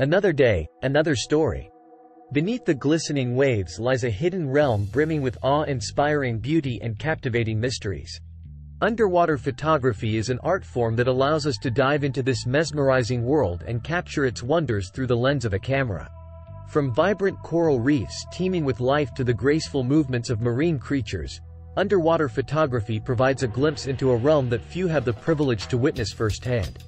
Another day, another story. Beneath the glistening waves lies a hidden realm brimming with awe-inspiring beauty and captivating mysteries. Underwater photography is an art form that allows us to dive into this mesmerizing world and capture its wonders through the lens of a camera. From vibrant coral reefs teeming with life to the graceful movements of marine creatures, underwater photography provides a glimpse into a realm that few have the privilege to witness firsthand.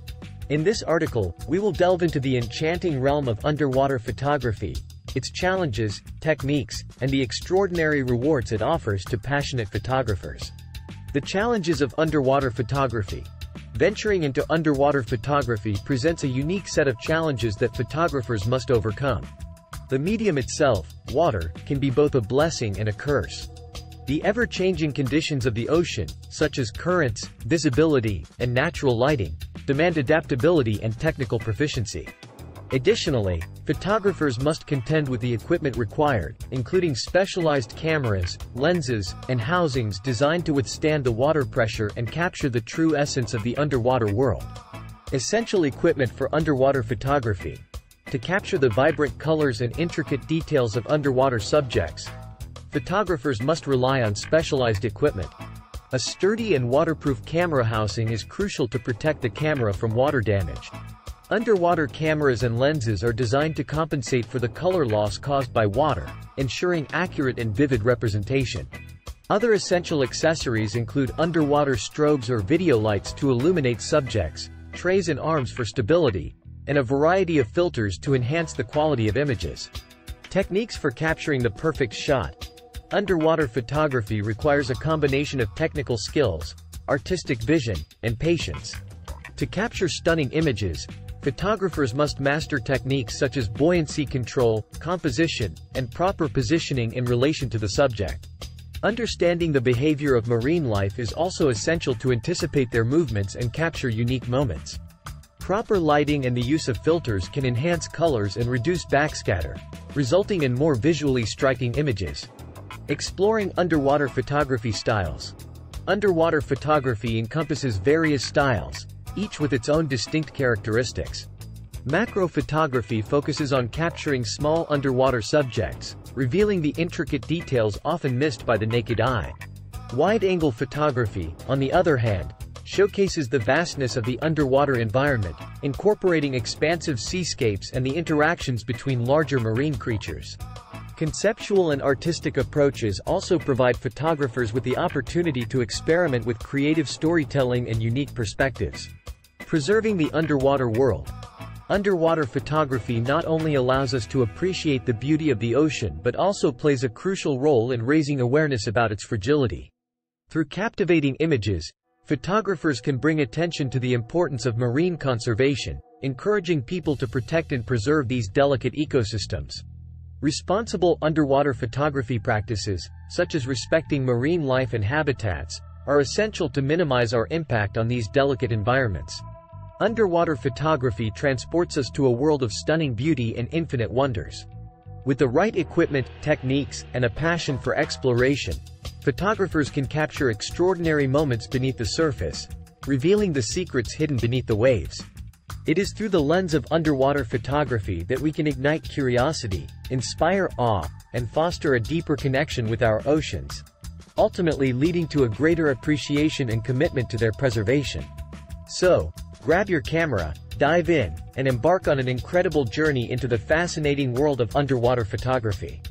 In this article, we will delve into the enchanting realm of underwater photography, its challenges, techniques, and the extraordinary rewards it offers to passionate photographers. The challenges of underwater photography. Venturing into underwater photography presents a unique set of challenges that photographers must overcome. The medium itself, water, can be both a blessing and a curse. The ever-changing conditions of the ocean, such as currents, visibility, and natural lighting, demand adaptability and technical proficiency. Additionally, photographers must contend with the equipment required, including specialized cameras, lenses, and housings designed to withstand the water pressure and capture the true essence of the underwater world. Essential equipment for underwater photography. To capture the vibrant colors and intricate details of underwater subjects, photographers must rely on specialized equipment. A sturdy and waterproof camera housing is crucial to protect the camera from water damage. Underwater cameras and lenses are designed to compensate for the color loss caused by water, ensuring accurate and vivid representation. Other essential accessories include underwater strobes or video lights to illuminate subjects, trays and arms for stability, and a variety of filters to enhance the quality of images. Techniques for capturing the perfect shot. Underwater photography requires a combination of technical skills, artistic vision, and patience. To capture stunning images, photographers must master techniques such as buoyancy control, composition, and proper positioning in relation to the subject. Understanding the behavior of marine life is also essential to anticipate their movements and capture unique moments. Proper lighting and the use of filters can enhance colors and reduce backscatter, resulting in more visually striking images. Exploring underwater photography styles. Underwater photography encompasses various styles, each with its own distinct characteristics. Macro photography focuses on capturing small underwater subjects, revealing the intricate details often missed by the naked eye. Wide-angle photography, on the other hand, showcases the vastness of the underwater environment, incorporating expansive seascapes and the interactions between larger marine creatures. Conceptual and artistic approaches also provide photographers with the opportunity to experiment with creative storytelling and unique perspectives. Preserving the underwater world. Underwater photography not only allows us to appreciate the beauty of the ocean but also plays a crucial role in raising awareness about its fragility. Through captivating images, photographers can bring attention to the importance of marine conservation, encouraging people to protect and preserve these delicate ecosystems. Responsible underwater photography practices, such as respecting marine life and habitats, are essential to minimize our impact on these delicate environments. Underwater photography transports us to a world of stunning beauty and infinite wonders. With the right equipment, techniques, and a passion for exploration, photographers can capture extraordinary moments beneath the surface, revealing the secrets hidden beneath the waves. It is through the lens of underwater photography that we can ignite curiosity, inspire awe, and foster a deeper connection with our oceans, ultimately leading to a greater appreciation and commitment to their preservation. So, grab your camera, dive in, and embark on an incredible journey into the fascinating world of underwater photography.